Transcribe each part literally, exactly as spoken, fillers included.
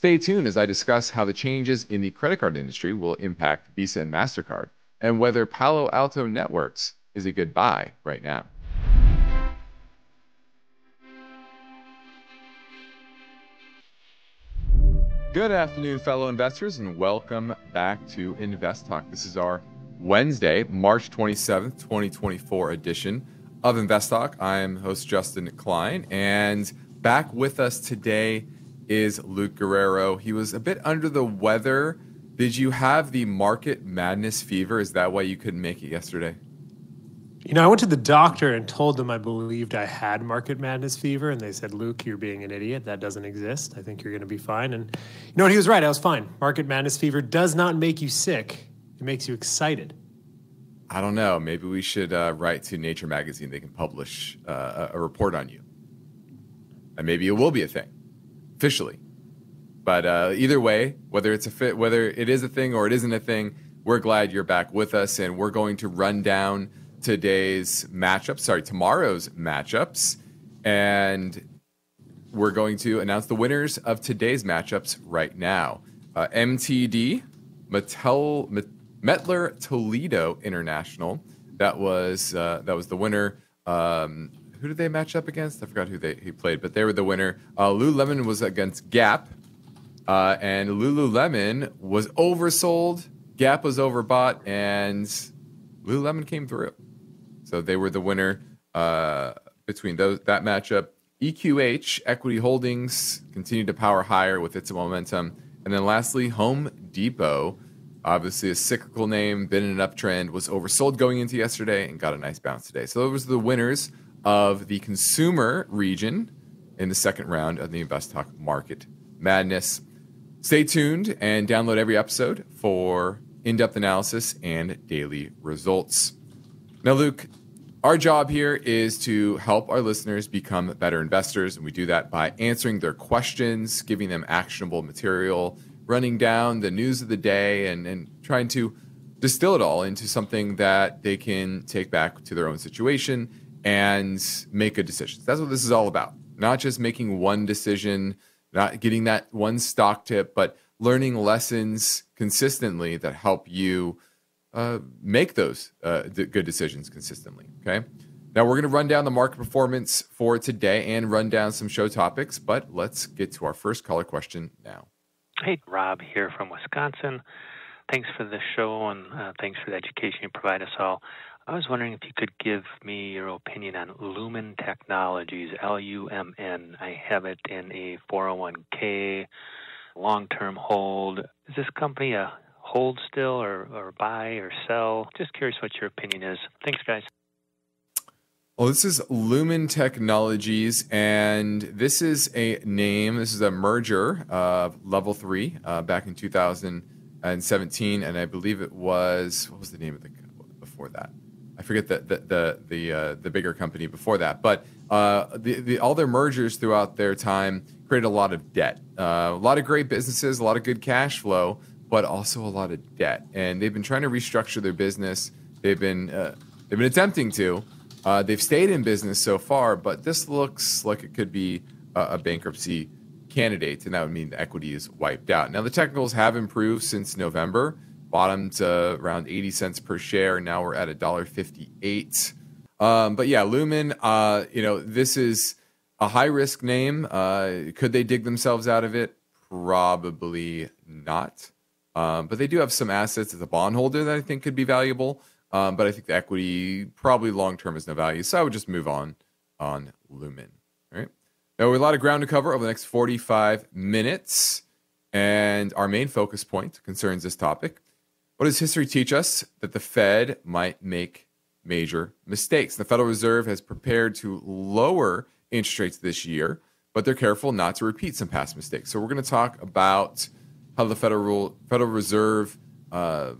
Stay tuned as I discuss how the changes in the credit card industry will impact Visa and MasterCard, and whether Palo Alto Networks is a good buy right now. Good afternoon, fellow investors, and welcome back to Invest Talk. This is our Wednesday, March twenty-seventh, twenty twenty-four edition of Invest Talk. I am host Justin Klein, and back with us today is Luke Guerrero. He was a bit under the weather. Did you have the market madness fever? Is that why you couldn't make it yesterday? You know, I went to the doctor and told them I believed I had market madness fever. And they said, Luke, you're being an idiot. That doesn't exist. I think you're going to be fine. And you know what? He was right. I was fine. Market madness fever does not make you sick. It makes you excited. I don't know. Maybe we should uh, write to Nature Magazine. They can publish uh, a report on you. And maybe it will be a thing. Officially, but uh, either way, whether it's a fit, whether it is a thing or it isn't a thing, we're glad you're back with us, and we're going to run down today's matchups. Sorry, tomorrow's matchups, and we're going to announce the winners of today's matchups right now. Uh, M T D, Mattel, Mettler Toledo International. That was uh, that was the winner. Um, Who did they match up against? I forgot who they he played, but they were the winner. Uh, Lululemon was against Gap, uh, and Lululemon was oversold. Gap was overbought, and Lululemon came through. So they were the winner uh, between those that matchup. E Q H, Equity Holdings, continued to power higher with its momentum. And then lastly, Home Depot, obviously a cyclical name, been in an uptrend, was oversold going into yesterday and got a nice bounce today. So those were the winners of the consumer region in the second round of the Invest Talk Market Madness. Stay tuned and download every episode for in-depth analysis and daily results. Now, Luke, our job here is to help our listeners become better investors, and we do that by answering their questions, giving them actionable material, running down the news of the day, and, and trying to distill it all into something that they can take back to their own situation and make good decisions. That's what this is all about. Not just making one decision, not getting that one stock tip, but learning lessons consistently that help you uh, make those uh, th- good decisions consistently, okay? Now we're gonna run down the market performance for today and run down some show topics, but let's get to our first caller question now. Hey, Rob here from Wisconsin. Thanks for the show, and uh, thanks for the education you provide us all. I was wondering if you could give me your opinion on Lumen Technologies, L U M N. I have it in a four oh one k long-term hold. Is this company a hold still, or, or buy or sell? Just curious what your opinion is. Thanks, guys. Well, this is Lumen Technologies, and this is a name. This is a merger of Level three uh, back in two thousand seventeen, and I believe it was, what was the name of the company before that? I forget the the the the, uh, the bigger company before that, but uh, the, the all their mergers throughout their time created a lot of debt, uh, a lot of great businesses, a lot of good cash flow, but also a lot of debt. And they've been trying to restructure their business. They've been uh, they've been attempting to. Uh, they've stayed in business so far, but this looks like it could be a, a bankruptcy candidate, and that would mean the equity is wiped out. Now the technicals have improved since November. Bottomed to around eighty cents per share. Now we're at one dollar fifty-eight. Um, but yeah, Lumen, uh, you know, this is a high risk name. Uh, could they dig themselves out of it? Probably not. Um, but they do have some assets as a bondholder that I think could be valuable. Um, but I think the equity probably long term is no value. So I would just move on on Lumen. All right. Now we have a lot of ground to cover over the next forty-five minutes. And our main focus point concerns this topic. What does history teach us? That the Fed might make major mistakes. The Federal Reserve has prepared to lower interest rates this year, but they're careful not to repeat some past mistakes. So we're going to talk about how the Federal, Federal Reserve uh,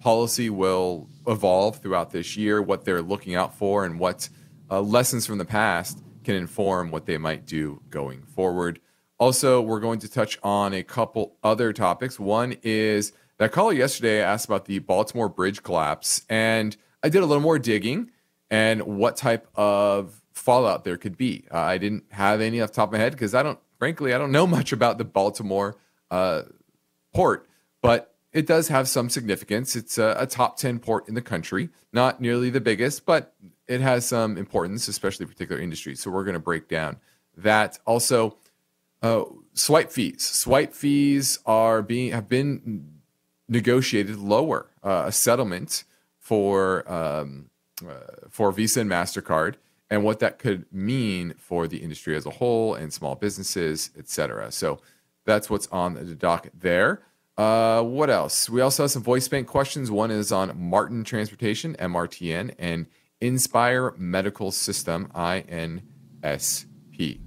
policy will evolve throughout this year, what they're looking out for, and what uh, lessons from the past can inform what they might do going forward. Also, we're going to touch on a couple other topics. One is that caller yesterday asked about the Baltimore bridge collapse, and I did a little more digging and what type of fallout there could be. Uh, I didn't have any off the top of my head because I don't frankly, I don't know much about the Baltimore uh, port, but it does have some significance. It's a, a top ten port in the country, not nearly the biggest, but it has some importance, especially particular industries. So we're going to break down that. Also, uh, swipe fees. Swipe fees are being have been negotiated lower. Uh, a settlement for um, uh, for Visa and MasterCard, and what that could mean for the industry as a whole and small businesses, et cetera. So that's what's on the docket there. Uh, what else? We also have some voice bank questions. One is on Marten Transportation, M R T N, and Inspire Medical System, I N S P.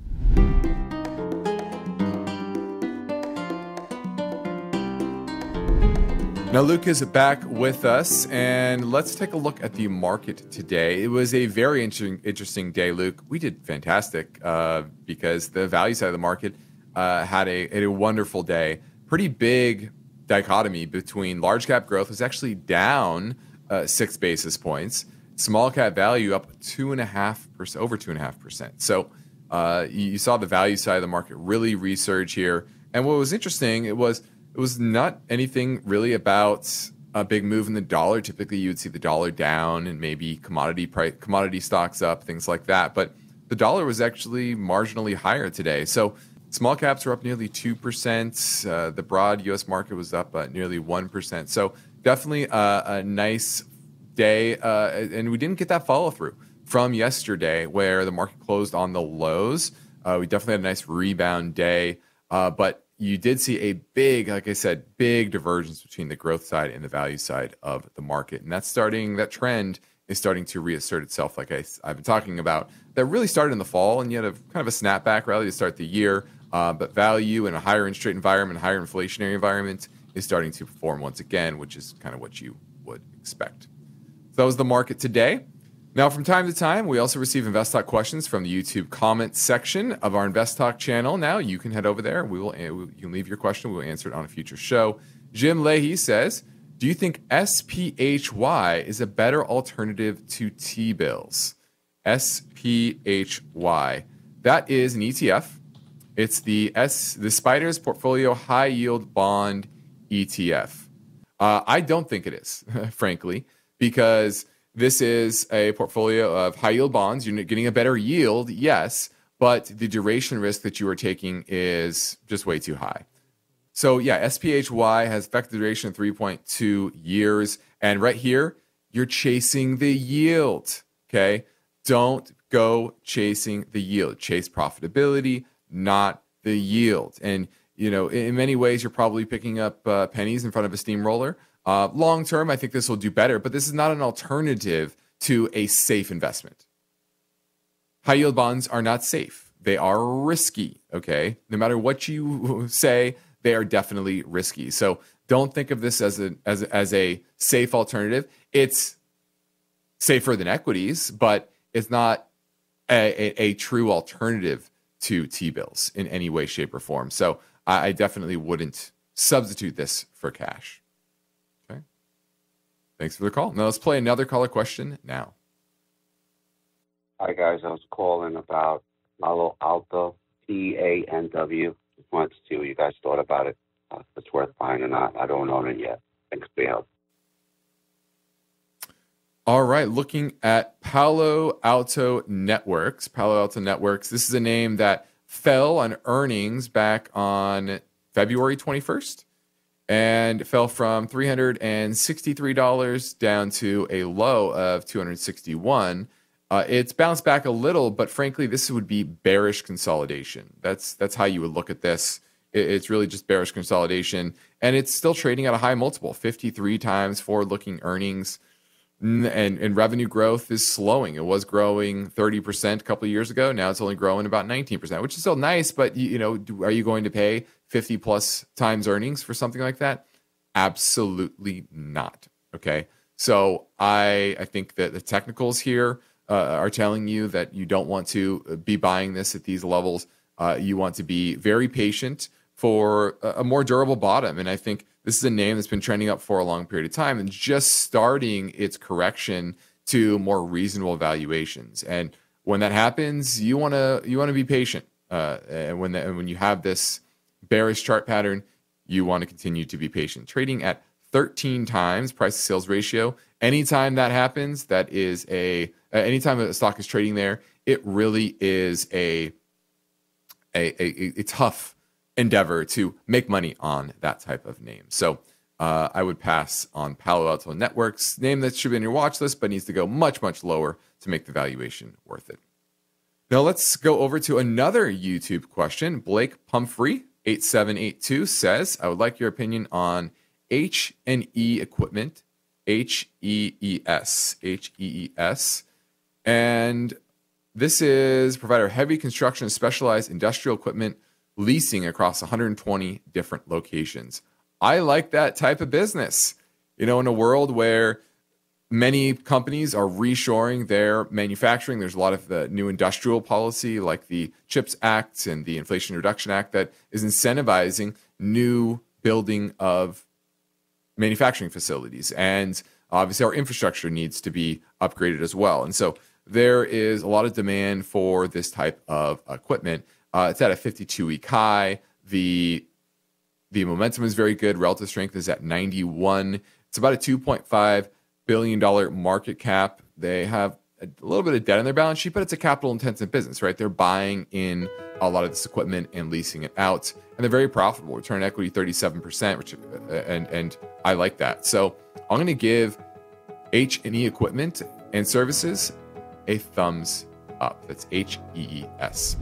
Now, Luke is back with us, and let's take a look at the market today. It was a very interesting, interesting day, Luke. We did fantastic uh, because the value side of the market uh, had a, had a wonderful day. Pretty big dichotomy between large cap growth was actually down uh, six basis points, small cap value up two and a half percent, over two and a half percent. So uh, you saw the value side of the market really resurge here. And what was interesting, it was It was not anything really about a big move in the dollar. Typically, you would see the dollar down and maybe commodity price, commodity stocks up, things like that. But the dollar was actually marginally higher today. So small caps were up nearly two percent. Uh, the broad U S market was up uh, nearly one percent. So definitely uh, a nice day. Uh, and we didn't get that follow through from yesterday where the market closed on the lows. Uh, we definitely had a nice rebound day. Uh, but you did see a big, like I said, big divergence between the growth side and the value side of the market. And that's starting, that trend is starting to reassert itself, like I, I've been talking about. That really started in the fall, and you had a kind of a snapback rally to start the year. Uh, but value in a higher interest rate environment, higher inflationary environment is starting to perform once again, which is kind of what you would expect. So that was the market today. Now, from time to time, we also receive Invest Talk questions from the YouTube comments section of our Invest Talk channel. Now, you can head over there. We will you can leave your question. We will answer it on a future show. Jim Leahy says, "Do you think S P H Y is a better alternative to T-bills?" S P H Y. That is an E T F. It's the S the Spiders Portfolio High Yield Bond E T F. Uh, I don't think it is, frankly, because this is a portfolio of high-yield bonds. You're getting a better yield, yes, but the duration risk that you are taking is just way too high. So, yeah, S P H Y has effective duration of three point two years. And right here, you're chasing the yield, okay? Don't go chasing the yield. Chase profitability, not the yield. And, you know, in many ways, you're probably picking up uh, pennies in front of a steamroller. Uh, long term, I think this will do better, but this is not an alternative to a safe investment. High yield bonds are not safe. They are risky, okay? No matter what you say, they are definitely risky. So don't think of this as a, as, as a safe alternative. It's safer than equities, but it's not a, a, a true alternative to T-bills in any way, shape, or form. So I, I definitely wouldn't substitute this for cash. Thanks for the call. Now let's play another caller question now. Hi, guys. I was calling about Palo Alto, P A N W. Just wanted to see what you guys thought about it, if it's worth buying or not. I don't own it yet. Thanks for your help. All right. Looking at Palo Alto Networks. Palo Alto Networks. This is a name that fell on earnings back on February twenty-first. And fell from three hundred sixty-three dollars down to a low of two hundred sixty-one dollars. Uh, it's bounced back a little, but frankly, this would be bearish consolidation. That's that's how you would look at this. It, it's really just bearish consolidation. And it's still trading at a high multiple, fifty-three times forward-looking earnings. And, and revenue growth is slowing. It was growing thirty percent a couple of years ago. Now it's only growing about nineteen percent, which is still nice. But, you, you know, do, are you going to pay fifty plus times earnings for something like that? Absolutely not. Okay. So I, I think that the technicals here uh, are telling you that you don't want to be buying this at these levels. Uh, you want to be very patient for a, a more durable bottom. And I think this is a name that's been trending up for a long period of time and just starting its correction to more reasonable valuations. And when that happens, you want to you want to be patient. Uh, and when the, and when you have this bearish chart pattern, you want to continue to be patient. Trading at thirteen times price to sales ratio. Anytime that happens, that is a uh, anytime a stock is trading there, it really is a a, a, a tough endeavor to make money on that type of name. So uh, I would pass on Palo Alto Networks, name that should be on your watch list, but needs to go much, much lower to make the valuation worth it. Now let's go over to another YouTube question. Blake Pumphrey, eight seven eight two, says, I would like your opinion on H and E Equipment, H E E S, H E E S. And this is provider of heavy construction and specialized industrial equipment leasing across one hundred twenty different locations. I like that type of business. You know, in a world where many companies are reshoring their manufacturing, there's a lot of the new industrial policy like the CHIPS Act and the Inflation Reduction Act that is incentivizing new building of manufacturing facilities. And obviously our infrastructure needs to be upgraded as well. And so there is a lot of demand for this type of equipment. Uh, it's at a fifty-two week high. The, the momentum is very good. Relative strength is at ninety-one. It's about a two point five billion dollar market cap. They have a little bit of debt on their balance sheet, but it's a capital intensive business, right? They're buying in a lot of this equipment and leasing it out, and they're very profitable. Return on equity thirty-seven percent, which and and I like that. So I'm going to give H and E Equipment and Services a thumbs up. That's H E E S.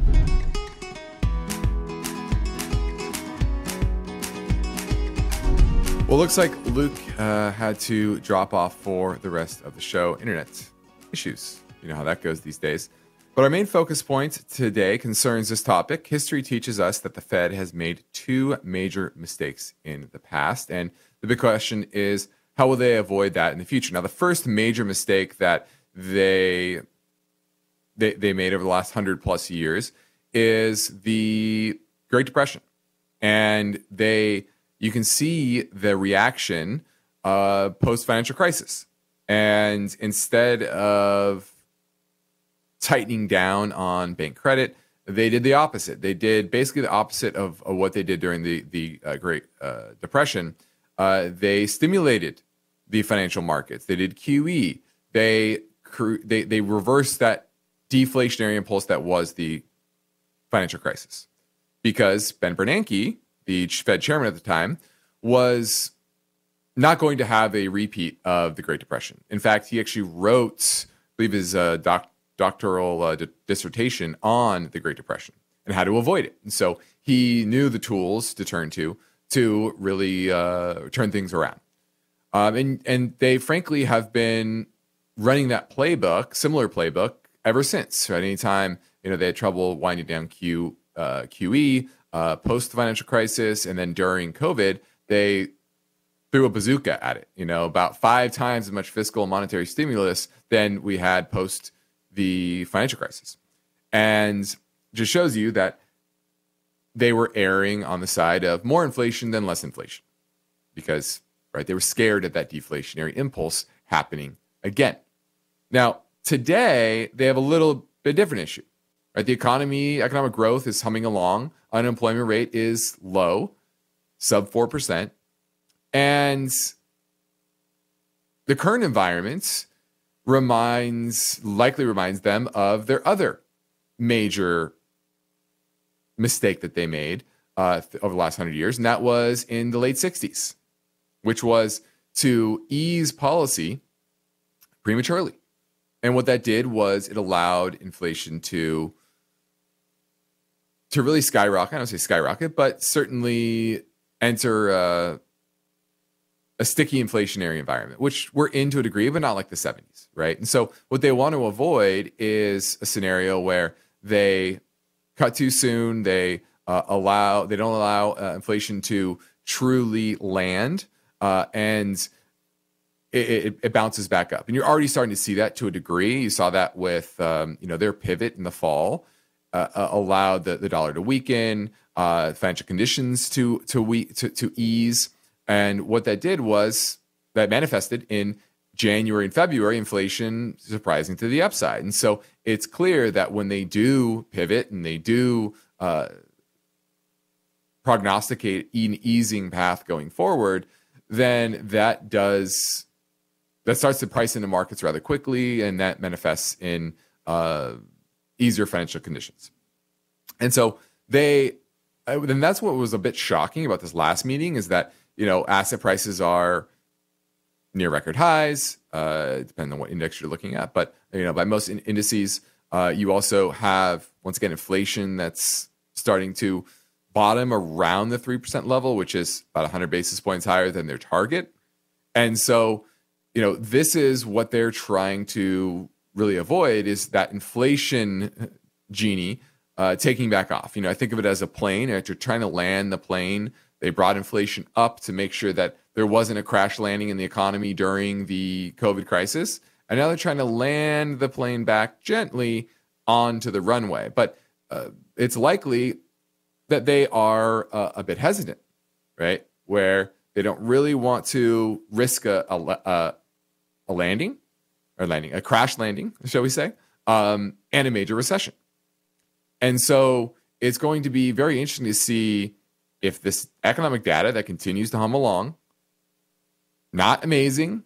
Well, looks like Luke uh, had to drop off for the rest of the show. Internet issues. You know how that goes these days. But our main focus point today concerns this topic. History teaches us that the Fed has made two major mistakes in the past. And the big question is, how will they avoid that in the future? Now, the first major mistake that they they, they made over the last one hundred plus years is the Great Depression. And they... you can see the reaction uh, post-financial crisis. And instead of tightening down on bank credit, they did the opposite. They did basically the opposite of, of what they did during the, the uh, Great uh, Depression. Uh, they stimulated the financial markets. They did Q E. They, cr- they, they reversed that deflationary impulse that was the financial crisis. Because Ben Bernanke, the Fed chairman at the time, was not going to have a repeat of the Great Depression. In fact, he actually wrote, I believe, his uh, doc, doctoral uh, d- dissertation on the Great Depression and how to avoid it. And so he knew the tools to turn to to really uh, turn things around. Um, and, and they, frankly, have been running that playbook, similar playbook, ever since. Right? Anytime, you know, they had trouble winding down Q, uh, Q E, Uh, post the financial crisis, and then during COVID, they threw a bazooka at it. You know, about five times as much fiscal and monetary stimulus than we had post the financial crisis, and just shows you that they were erring on the side of more inflation than less inflation, because right, they were scared of that deflationary impulse happening again. Now today, they have a little bit different issue. Right, the economy, economic growth is humming along. Unemployment rate is low, sub four percent. And the current environment reminds, likely reminds them of their other major mistake that they made uh, over the last one hundred years. And that was in the late sixties, which was to ease policy prematurely. And what that did was it allowed inflation to to really skyrocket. I don't say skyrocket, but certainly enter uh, a sticky inflationary environment, which we're in to a degree, but not like the seventies, right? And so what they want to avoid is a scenario where they cut too soon, they uh, allow, they don't allow uh, inflation to truly land, uh, and it, it, it bounces back up. And you're already starting to see that to a degree. You saw that with um, you know, their pivot in the fall. Uh, allowed the, the dollar to weaken, uh, financial conditions to to, we, to to ease. And what that did was that manifested in January and February, inflation surprising to the upside. And so it's clear that when they do pivot and they do uh, prognosticate an easing path going forward, then that does that starts to price into markets rather quickly, and that manifests in uh, easier financial conditions. And so they, then that's what was a bit shocking about this last meeting is that, you know, asset prices are near record highs, uh, depending on what index you're looking at. But, you know, by most in- indices, uh, you also have, once again, inflation that's starting to bottom around the three percent level, which is about one hundred basis points higher than their target. And so, you know, this is what they're trying to really avoid is that inflation genie uh, taking back off. You know, I think of it as a plane. After trying to land the plane, they brought inflation up to make sure that there wasn't a crash landing in the economy during the COVID crisis. And now they're trying to land the plane back gently onto the runway. But uh, it's likely that they are uh, a bit hesitant, right? Where they don't really want to risk a a, a, a landing or landing, a crash landing, shall we say, um, and a major recession. And so it's going to be very interesting to see if this economic data that continues to hum along, not amazing,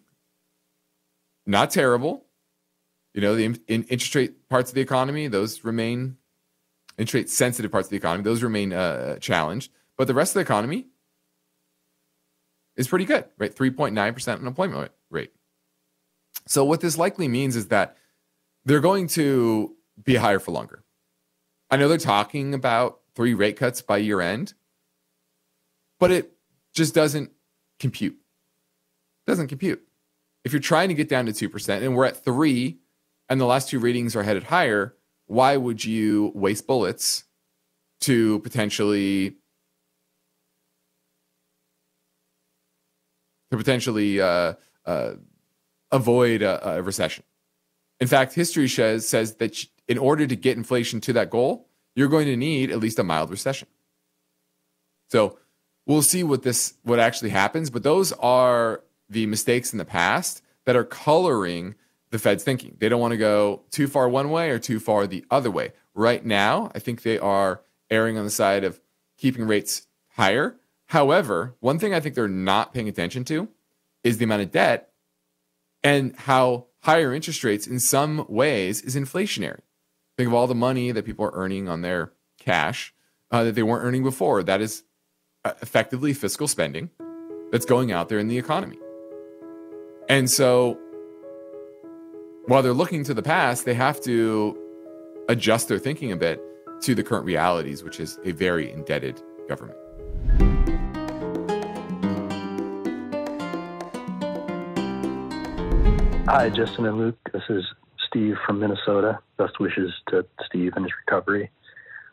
not terrible. You know, the in, in interest rate parts of the economy, those remain, interest rate sensitive parts of the economy, those remain uh, challenged. But the rest of the economy is pretty good, right? three point nine percent unemployment rate. So what this likely means is that they're going to be higher for longer. I know they're talking about three rate cuts by year end, but it just doesn't compute. Doesn't compute. If you're trying to get down to two percent and we're at three and the last two ratings are headed higher, why would you waste bullets to potentially to potentially uh, uh, avoid a, a recession? In fact, history says, says that in order to get inflation to that goal, you're going to need at least a mild recession. So we'll see what this what actually happens, but those are the mistakes in the past that are coloring the Fed's thinking. They don't want to go too far one way or too far the other way. Right now, I think they are erring on the side of keeping rates higher. However, one thing I think they're not paying attention to is the amount of debt and how higher interest rates in some ways is inflationary. Think of all the money that people are earning on their cash uh, that they weren't earning before. That is effectively fiscal spending that's going out there in the economy. And so while they're looking to the past, they have to adjust their thinking a bit to the current realities, which is a very indebted government. Hi, Justin and Luke. This is Steve from Minnesota. Best wishes to Steve and his recovery.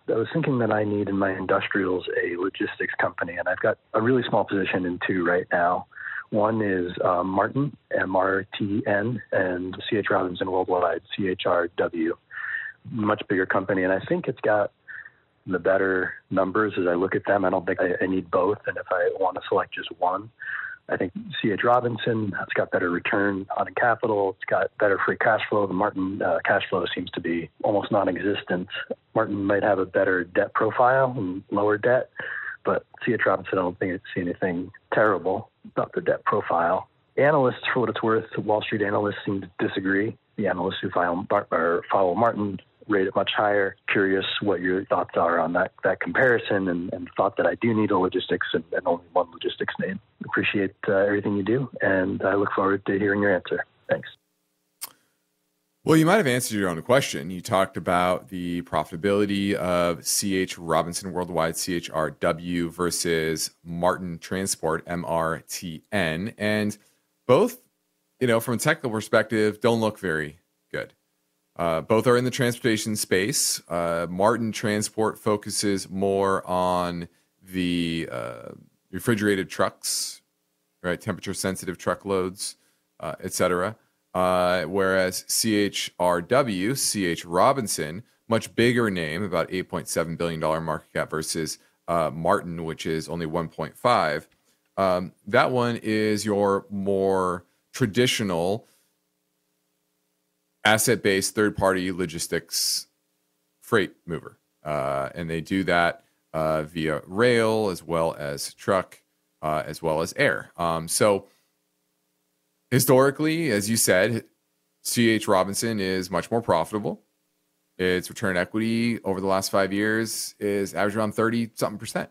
I was thinking that I need in my industrials a logistics company, and I've got a really small position in two right now. One is uh, Marten, M R T N, and C H. Robinson Worldwide, C H R W. Much bigger company, and I think it's got the better numbers as I look at them. I don't think I, I need both, and if I want to select just one, I think C H. Robinson, it's got better return on capital. It's got better free cash flow. The Marten uh, cash flow seems to be almost non-existent. Marten might have a better debt profile and lower debt, but C H. Robinson, I don't think I see anything terrible about their debt profile. Analysts, for what it's worth, Wall Street analysts seem to disagree. The analysts who follow, or follow Marten rate it much higher. Curious what your thoughts are on that, that comparison and, and thought that I do need a logistics and, and only one logistics name. Appreciate uh, everything you do, and I look forward to hearing your answer. Thanks. Well, you might have answered your own question. You talked about the profitability of C H. Robinson Worldwide, C H R W, versus Marten Transport, M R T N. And both, you know, from a technical perspective, don't look very good. Uh, both are in the transportation space. Uh, Marten Transport focuses more on the uh, refrigerated trucks, right? Temperature-sensitive truckloads, uh, et cetera. Uh, whereas C H R W, C H. Robinson, much bigger name, about eight point seven billion dollars market cap versus uh, Marten, which is only one point five. Um, that one is your more traditional asset-based third-party logistics freight mover. Uh, and they do that uh, via rail as well as truck, uh, as well as air. Um, so historically, as you said, C H. Robinson is much more profitable. Its return on equity over the last five years is average around thirty something percent.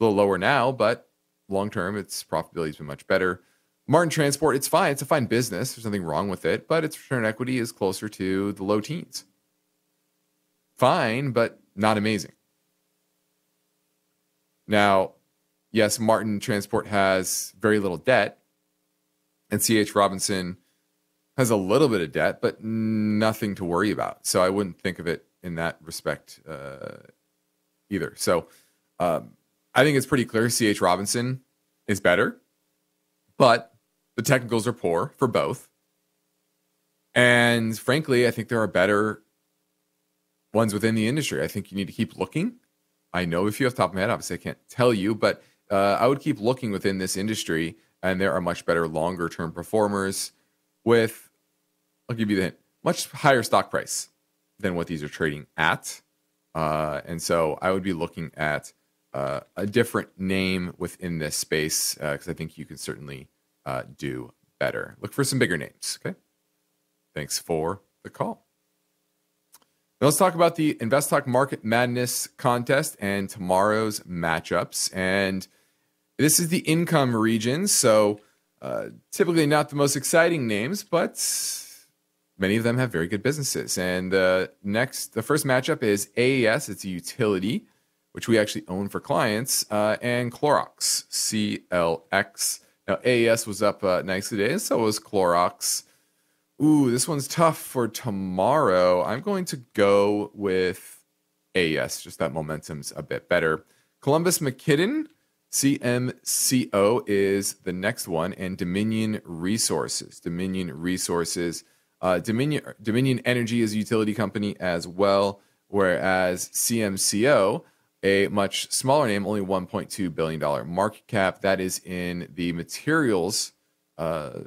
A little lower now, but long term, its profitability has been much better. Marten Transport, it's fine. It's a fine business. There's nothing wrong with it, but its return on equity is closer to the low teens. Fine, but not amazing. Now, yes, Marten Transport has very little debt, and C H. Robinson has a little bit of debt, but nothing to worry about. So I wouldn't think of it in that respect uh, either. So um, I think it's pretty clear C H. Robinson is better, but the technicals are poor for both. And frankly, I think there are better ones within the industry. I think you need to keep looking. I know if you have top of my head, obviously I can't tell you, but uh, I would keep looking within this industry, and there are much better longer term performers with, I'll give you the hint, much higher stock price than what these are trading at. Uh, and so I would be looking at uh, a different name within this space because uh, I think you can certainly uh, do better. Look for some bigger names, okay? Thanks for the call. Now let's talk about the Invest Talk Market Madness contest and tomorrow's matchups. And this is the income region, so uh, typically not the most exciting names, but many of them have very good businesses. And uh, next, the first matchup is A E S. It's a utility, which we actually own for clients, uh, and Clorox, C L X. Now, A E S was up uh, nicely today, and so was Clorox. Ooh, this one's tough for tomorrow. I'm going to go with A E S. Just that momentum's a bit better. Columbus McKinnon, C M C O, is the next one, and Dominion Resources. Dominion Resources. Uh, Dominion, Dominion Energy is a utility company as well, whereas C M C O, a much smaller name, only one point two billion dollars market cap. That is in the materials uh,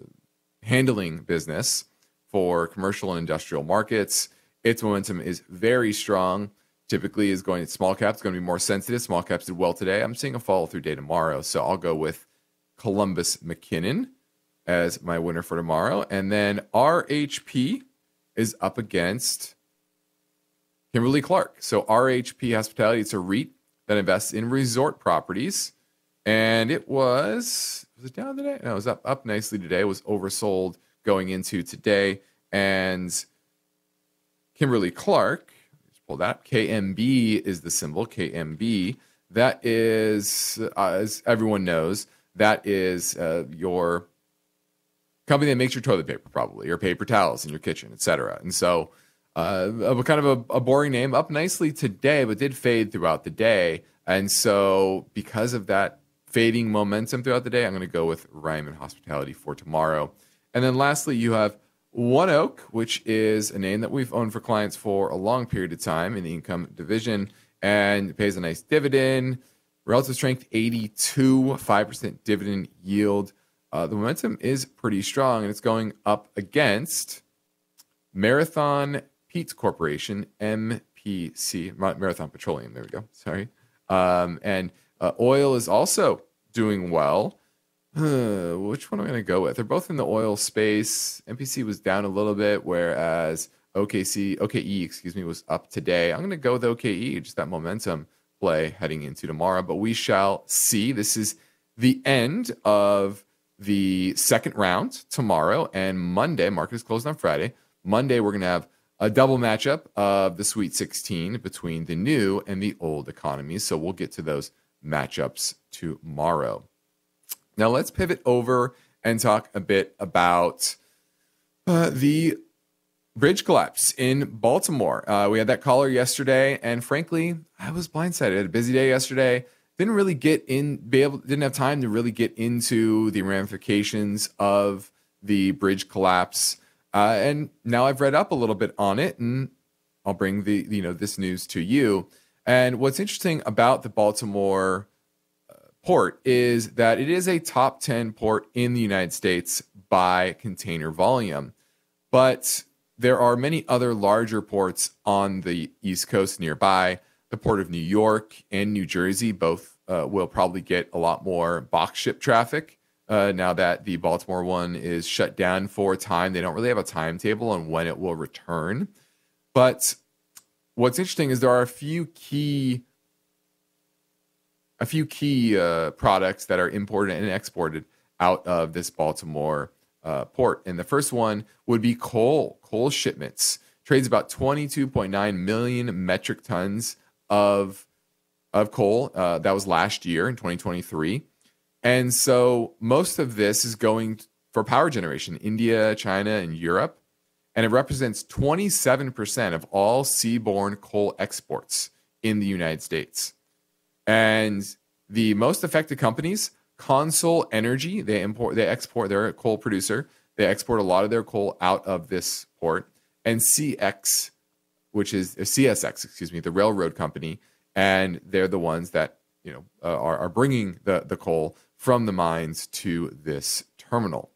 handling business for commercial and industrial markets. Its momentum is very strong. Typically is going to small caps, going to be more sensitive. Small caps did well today. I'm seeing a follow-through day tomorrow, so I'll go with Columbus McKinnon as my winner for tomorrow. And then R H P is up against Kimberly-Clark. So R H P Hospitality, it's a REIT that invests in resort properties. And it was, was it down today? No, it was up, up nicely today. It was oversold going into today. And Kimberly-Clark, let's pull that. K M B is the symbol, K M B. That is, uh, as everyone knows, that is uh, your company that makes your toilet paper, probably, or paper towels in your kitchen, et cetera. And so, uh, a kind of a, a boring name, up nicely today, but did fade throughout the day. And so, because of that fading momentum throughout the day, I'm going to go with Ryman Hospitality for tomorrow. And then, lastly, you have ONEOK, which is a name that we've owned for clients for a long period of time in the income division, and pays a nice dividend. Relative strength eighty-two, five percent dividend yield. Uh, the momentum is pretty strong, and it's going up against Marathon Petroleum Corporation, M P C, Marathon Petroleum. There we go. Sorry. Um, and uh, oil is also doing well. Uh, which one am I going to go with? They're both in the oil space. M P C was down a little bit, whereas O K C, O K E, excuse me, was up today. I'm going to go with O K E, just that momentum play heading into tomorrow. But we shall see. This is the end of the second round tomorrow, and Monday, market is closed on Friday. Monday, we're going to have a double matchup of the Sweet sixteen between the new and the old economies. So we'll get to those matchups tomorrow. Now let's pivot over and talk a bit about uh, the bridge collapse in Baltimore. Uh, we had that caller yesterday, and frankly, I was blindsided. I had a busy day yesterday. Didn't really get in, be able, didn't have time to really get into the ramifications of the bridge collapse. Uh, and now I've read up a little bit on it, and I'll bring the, you know, this news to you. And what's interesting about the Baltimore uh, port is that it is a top ten port in the United States by container volume, but there are many other larger ports on the East Coast nearby. The Port of New York and New Jersey both uh, will probably get a lot more box ship traffic uh, now that the Baltimore one is shut down for time. They don't really have a timetable on when it will return. But what's interesting is there are a few key a few key uh, products that are imported and exported out of this Baltimore uh, port. And the first one would be coal. Coal shipments trades about twenty-two point nine million metric tons of, of coal. Uh, that was last year in twenty twenty-three. And so most of this is going for power generation, India, China, and Europe. And it represents twenty-seven percent of all seaborne coal exports in the United States. And the most affected companies, Consol Energy, they import, they export, they're a coal producer. They export a lot of their coal out of this port. And C X, which is uh, C S X, excuse me, the railroad company, and they're the ones that you know uh, are, are bringing the the coal from the mines to this terminal.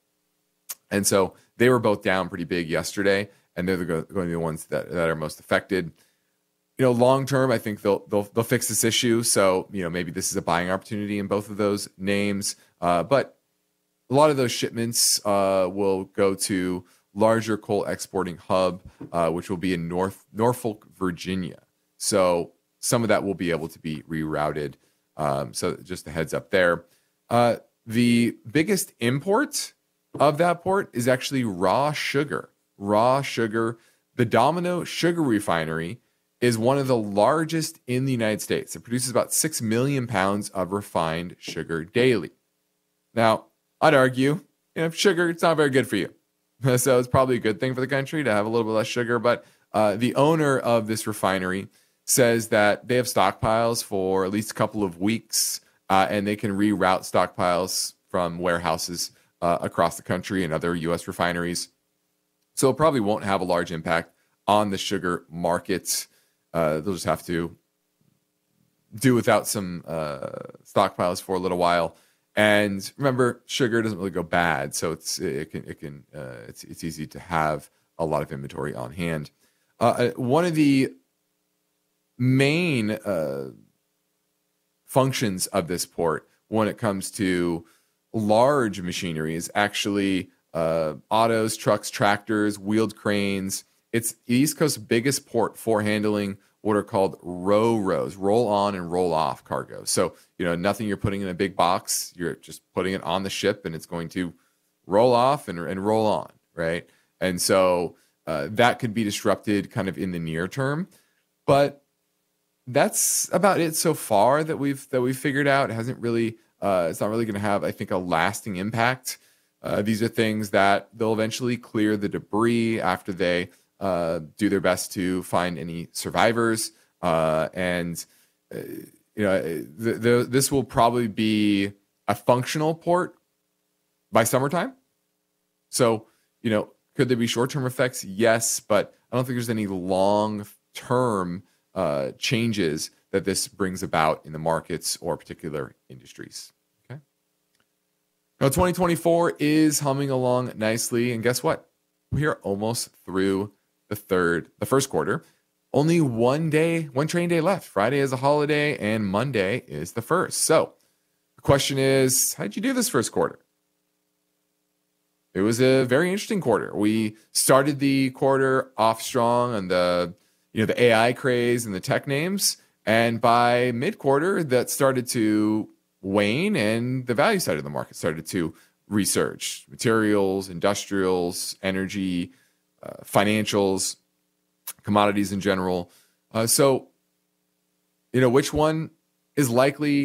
And so they were both down pretty big yesterday, and they're the, going to be the ones that, that are most affected. You know, long term, I think they'll they'll they'll fix this issue. So you know, maybe this is a buying opportunity in both of those names. Uh, but a lot of those shipments uh, will go to larger coal exporting hub, uh, which will be in North Norfolk, Virginia. So some of that will be able to be rerouted. Um, so just a heads up there. Uh, the biggest import of that port is actually raw sugar. Raw sugar. The Domino Sugar Refinery is one of the largest in the United States. It produces about six million pounds of refined sugar daily. Now, I'd argue, you know, sugar, it's not very good for you. So it's probably a good thing for the country to have a little bit less sugar. But uh, the owner of this refinery says that they have stockpiles for at least a couple of weeks, uh, and they can reroute stockpiles from warehouses uh, across the country and other U S refineries. So it probably won't have a large impact on the sugar markets. Uh, they'll just have to do without some uh, stockpiles for a little while. And remember, sugar doesn't really go bad, so it's it can it can uh, it's it's easy to have a lot of inventory on hand. Uh, one of the main uh, functions of this port, when it comes to large machinery, is actually uh, autos, trucks, tractors, wheeled cranes. It's East Coast's biggest port for handling what are called RO-ROs, roll on and roll off cargo. So, you know, nothing you're putting in a big box, you're just putting it on the ship and it's going to roll off and, and roll on, right? And so uh, that could be disrupted kind of in the near term. But that's about it so far that we've that we've figured out. It hasn't really, uh, it's not really going to have, I think, a lasting impact. Uh, these are things that they'll eventually clear the debris after they Uh, do their best to find any survivors, uh, and uh, you know th th this will probably be a functional port by summertime. So you know, could there be short-term effects? Yes, but I don't think there's any long-term uh, changes that this brings about in the markets or particular industries. Okay. Now, twenty twenty-four is humming along nicely, and guess what? We are almost through the third, the first quarter. Only one day, one train day left. Friday is a holiday and Monday is the first. So the question is, how did you do this first quarter? It was a very interesting quarter. We started the quarter off strong on the, you know, the A I craze and the tech names. And by mid-quarter, that started to wane and the value side of the market started to resurge. Materials, industrials, energy, Uh, financials, commodities in general. Uh, so, you know, which one is likely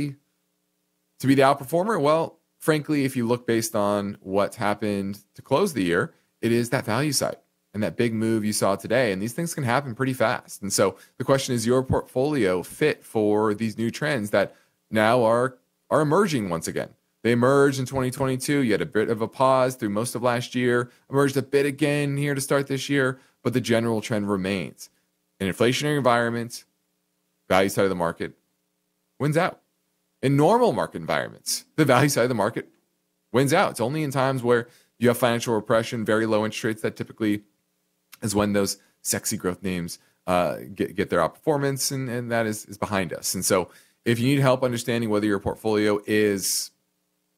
to be the outperformer? Well, frankly, if you look based on what's happened to close the year, it is that value side and that big move you saw today. And these things can happen pretty fast. And so the question is, your portfolio fit for these new trends that now are, are emerging once again? They emerged in twenty twenty-two. You had a bit of a pause through most of last year, emerged a bit again here to start this year, but the general trend remains. An inflationary environment, value side of the market wins out. In normal market environments, the value side of the market wins out. It's only in times where you have financial repression, very low interest rates that typically is when those sexy growth names uh, get, get their outperformance, and, and that is, is behind us. And so if you need help understanding whether your portfolio is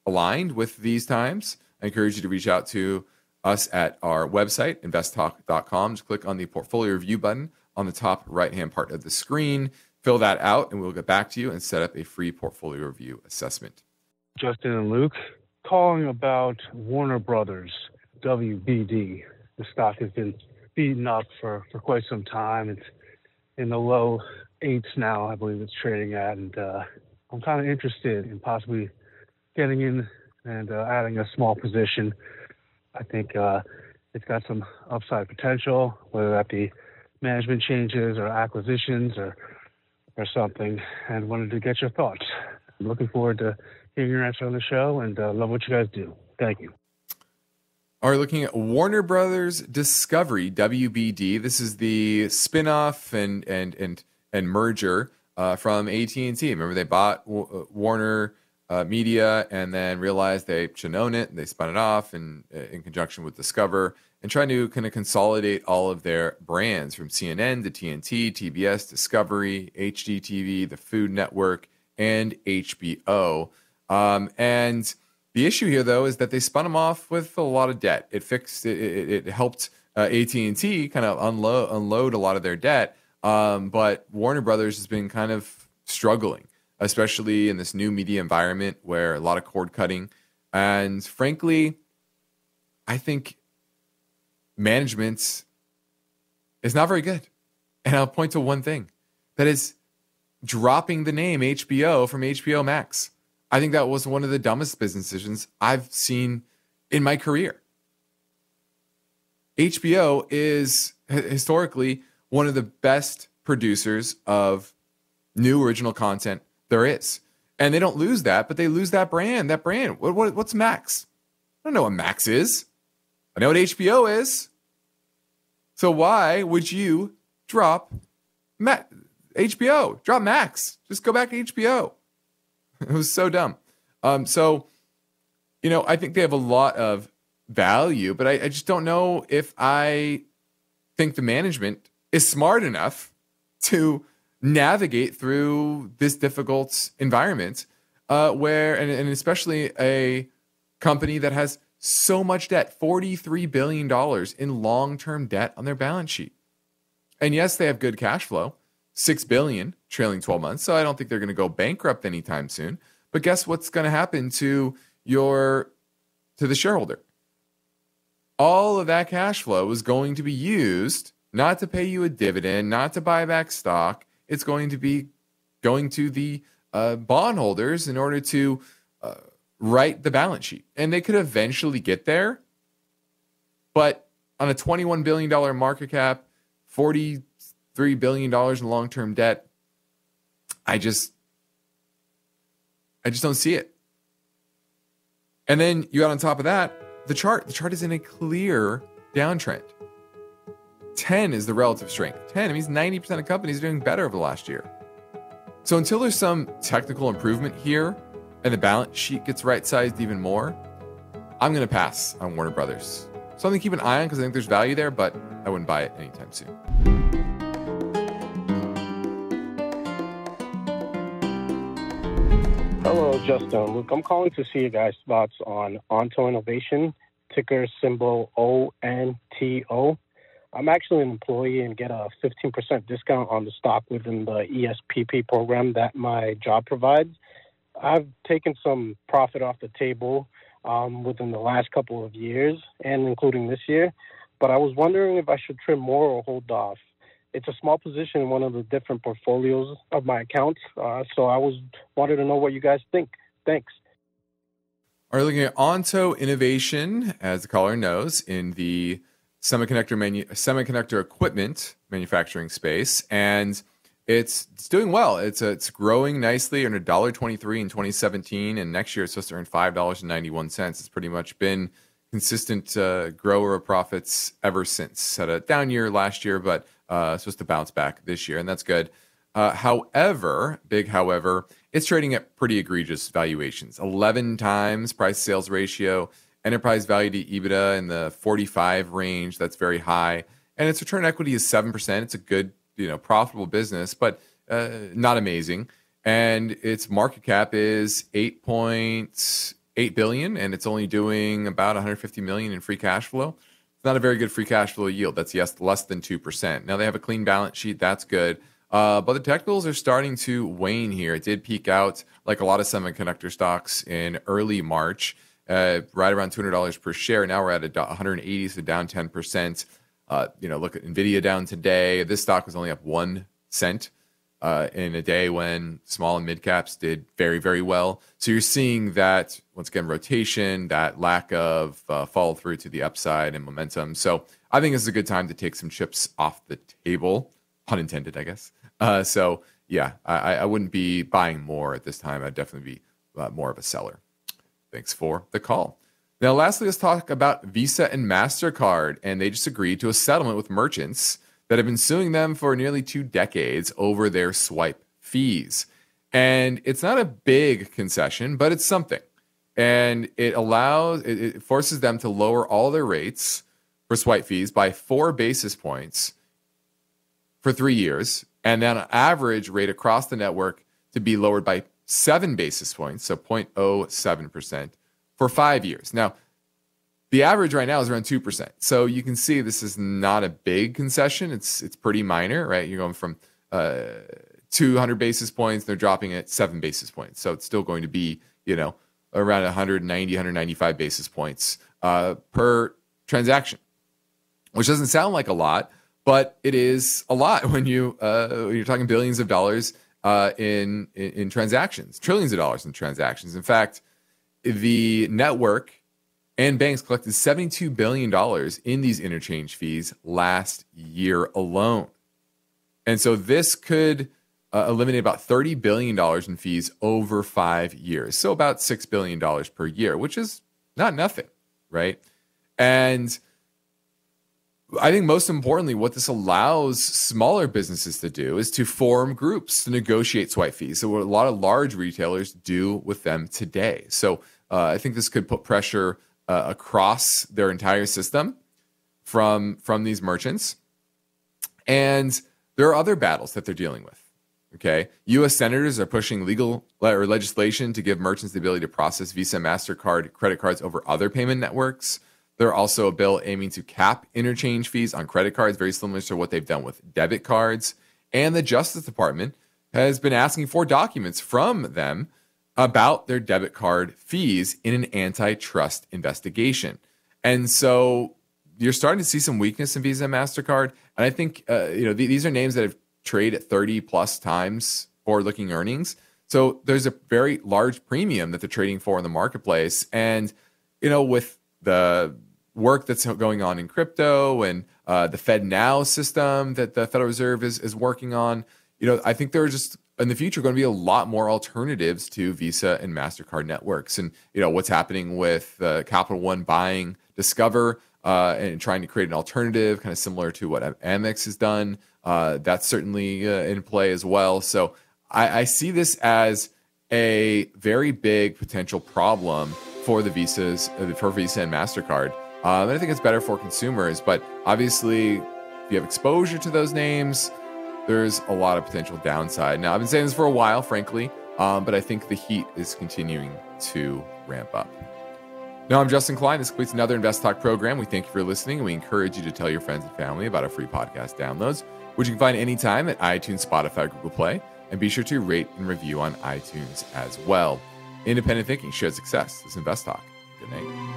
aligned with these times, I encourage you to reach out to us at our website, invest talk dot com. Just click on the portfolio review button on the top right-hand part of the screen. Fill that out, and we'll get back to you and set up a free portfolio review assessment. Justin and Luke, calling about Warner Brothers, W B D. The stock has been beaten up for, for quite some time. It's in the low eights now, I believe it's trading at. And uh, I'm kind of interested in possibly getting in and uh, adding a small position. I think uh, it's got some upside potential, whether that be management changes or acquisitions or or something, and wanted to get your thoughts. I'm looking forward to hearing your answer on the show, and uh, love what you guys do. Thank you. All right, looking at Warner Brothers Discovery, W B D. This is the spinoff and and and and merger uh, from A T and T. Remember, they bought w- Warner uh, Media and then realized they should own it, and they spun it off in, in conjunction with Discover, and trying to kind of consolidate all of their brands from C N N to T N T, T B S, Discovery, H D T V, the Food Network, and H B O. Um, and the issue here, though, is that they spun them off with a lot of debt. It fixed, it, it, it helped uh, A T and T kind of unload unload a lot of their debt. Um, but Warner Brothers has been kind of struggling, especially in this new media environment where a lot of cord cutting. And frankly, I think management is not very good. And I'll point to one thing, that is dropping the name H B O from H B O Max. I think that was one of the dumbest business decisions I've seen in my career. H B O is historically one of the best producers of new original content there is. And they don't lose that, but they lose that brand, that brand. What, what, what's Max? I don't know what Max is. I know what H B O is. So why would you drop Ma- H B O? Drop Max. Just go back to H B O. It was so dumb. Um, so, you know, I think they have a lot of value, but I, I just don't know if I think the management is smart enough to navigate through this difficult environment uh, where, and, and especially a company that has so much debt, forty-three billion dollars in long-term debt on their balance sheet. And yes, they have good cash flow, six billion dollars trailing twelve months. So I don't think they're going to go bankrupt anytime soon, but guess what's going to happen to your, to the shareholder? All of that cash flow is going to be used not to pay you a dividend, not to buy back stock. It's going to be going to the uh, bondholders in order to uh, right the balance sheet. And they could eventually get there, but on a twenty-one billion dollars market cap, forty-three billion dollars in long-term debt, I just, I just don't see it. And then you got on top of that, the chart, the chart is in a clear downtrend. ten is the relative strength. ten, it means ninety percent of companies are doing better over the last year. So until there's some technical improvement here, and the balance sheet gets right-sized even more, I'm going to pass on Warner Brothers. Something to keep an eye on because I think there's value there, but I wouldn't buy it anytime soon. Hello, Justin. Luke, I'm calling to see you guys' thoughts on Onto Innovation, ticker symbol O N T O. I'm actually an employee and get a fifteen percent discount on the stock within the E S P P program that my job provides. I've taken some profit off the table um, within the last couple of years and including this year, but I was wondering if I should trim more or hold off. It's a small position in one of the different portfolios of my accounts, uh, so I was wanted to know what you guys think. Thanks. All right, looking at Onto Innovation, as the caller knows, in the semiconductor manu- semiconductor equipment manufacturing space, and It's, it's doing well. It's a, it's growing nicely. Earned one dollar twenty-three in twenty seventeen, and next year it's supposed to earn five dollars and ninety-one cents. It's pretty much been consistent uh, grower of profits ever since. Had a down year last year, but uh, supposed to bounce back this year, and that's good. Uh, however, big however, it's trading at pretty egregious valuations. eleven times price-sales ratio, enterprise value to EBITDA in the forty-five range. That's very high. and its return on equity is seven percent. It's a good, you know, profitable business, but uh, not amazing. And its market cap is eight point eight billion dollars, and it's only doing about one hundred fifty million dollars in free cash flow. It's not a very good free cash flow yield. That's yes, less than two percent. Now they have a clean balance sheet. That's good. Uh, but the technicals are starting to wane here. It did peak out like a lot of semiconductor stocks in early March, uh, right around two hundred dollars per share. Now we're at one hundred eighty, so down ten percent. Uh, you know, look at NVIDIA down today. This stock was only up one cent uh, in a day when small and mid caps did very, very well. So you're seeing that, once again, rotation, that lack of uh, follow through to the upside and momentum. So I think this is a good time to take some chips off the table. Pun intended, I guess. Uh, so, yeah, I, I wouldn't be buying more at this time. I'd definitely be uh, more of a seller. Thanks for the call. Now, lastly, let's talk about Visa and MasterCard. And they just agreed to a settlement with merchants that have been suing them for nearly two decades over their swipe fees. And it's not a big concession, but it's something. And it allows, it, it forces them to lower all their rates for swipe fees by four basis points for three years, and then an average rate across the network to be lowered by seven basis points, so zero point zero seven percent for five years. Now, the average right now is around two percent. So you can see this is not a big concession. It's it's pretty minor, right? You're going from uh, two hundred basis points, they're dropping it seven basis points. So it's still going to be, you know, around one hundred ninety, one hundred ninety-five basis points uh, per transaction, which doesn't sound like a lot, but it is a lot when you uh, when you're talking billions of dollars uh, in, in in transactions, trillions of dollars in transactions. In fact, the network and banks collected seventy-two billion dollars in these interchange fees last year alone, and so this could uh, eliminate about thirty billion dollars in fees over five years. So about six billion dollars per year, which is not nothing, right? And I think most importantly, what this allows smaller businesses to do is to form groups to negotiate swipe fees. So what a lot of large retailers do with them today. So uh, I think this could put pressure uh, across their entire system from, from these merchants. And there are other battles that they're dealing with. Okay, U S senators are pushing legal or legislation to give merchants the ability to process Visa, MasterCard, credit cards over other payment networks. There are also a bill aiming to cap interchange fees on credit cards, very similar to what they've done with debit cards. And the Justice Department has been asking for documents from them about their debit card fees in an antitrust investigation. And so you're starting to see some weakness in Visa and MasterCard. And I think uh, you know th- these are names that have traded at thirty plus times forward-looking earnings. So there's a very large premium that they're trading for in the marketplace. And you know, with the work that's going on in crypto and uh, the FedNow system that the Federal Reserve is is working on, you know, I think there are just in the future going to be a lot more alternatives to Visa and MasterCard networks. And you know what's happening with uh, Capital One buying Discover uh, and trying to create an alternative, kind of similar to what Amex has done. Uh, that's certainly uh, in play as well. So I, I see this as a very big potential problem for the Visas, for Visa and MasterCard. Um, and I think it's better for consumers, but obviously if you have exposure to those names, there's a lot of potential downside. Now, I've been saying this for a while, frankly, um, but I think the heat is continuing to ramp up. Now, I'm Justin Klein. This completes another Invest Talk program. We thank you for listening. We encourage you to tell your friends and family about our free podcast downloads, which you can find anytime at iTunes, Spotify, Google Play, and be sure to rate and review on iTunes as well. Independent thinking, shared success. This is Invest Talk. Good night.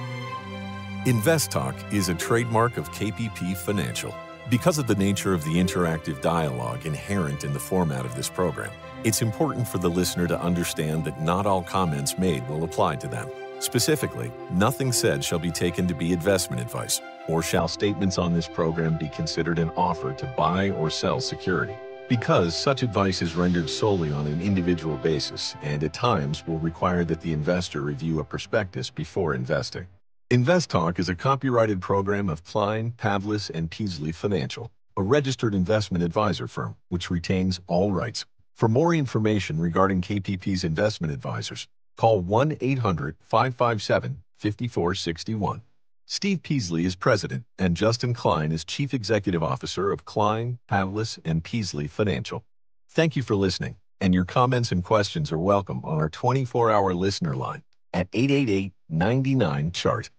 Invest Talk is a trademark of K P P Financial. Because of the nature of the interactive dialogue inherent in the format of this program, it's important for the listener to understand that not all comments made will apply to them. Specifically, nothing said shall be taken to be investment advice, or shall statements on this program be considered an offer to buy or sell security. Because such advice is rendered solely on an individual basis and at times will require that the investor review a prospectus before investing. InvestTalk is a copyrighted program of Klein, Pavlis, and Peasley Financial, a registered investment advisor firm, which retains all rights. For more information regarding K P P's investment advisors, call one eight hundred, five five seven, five four six one. Steve Peasley is president, and Justin Klein is chief executive officer of Klein, Pavlis, and Peasley Financial. Thank you for listening, and your comments and questions are welcome on our twenty-four hour listener line at eight eight eight, nine nine, C H A R T.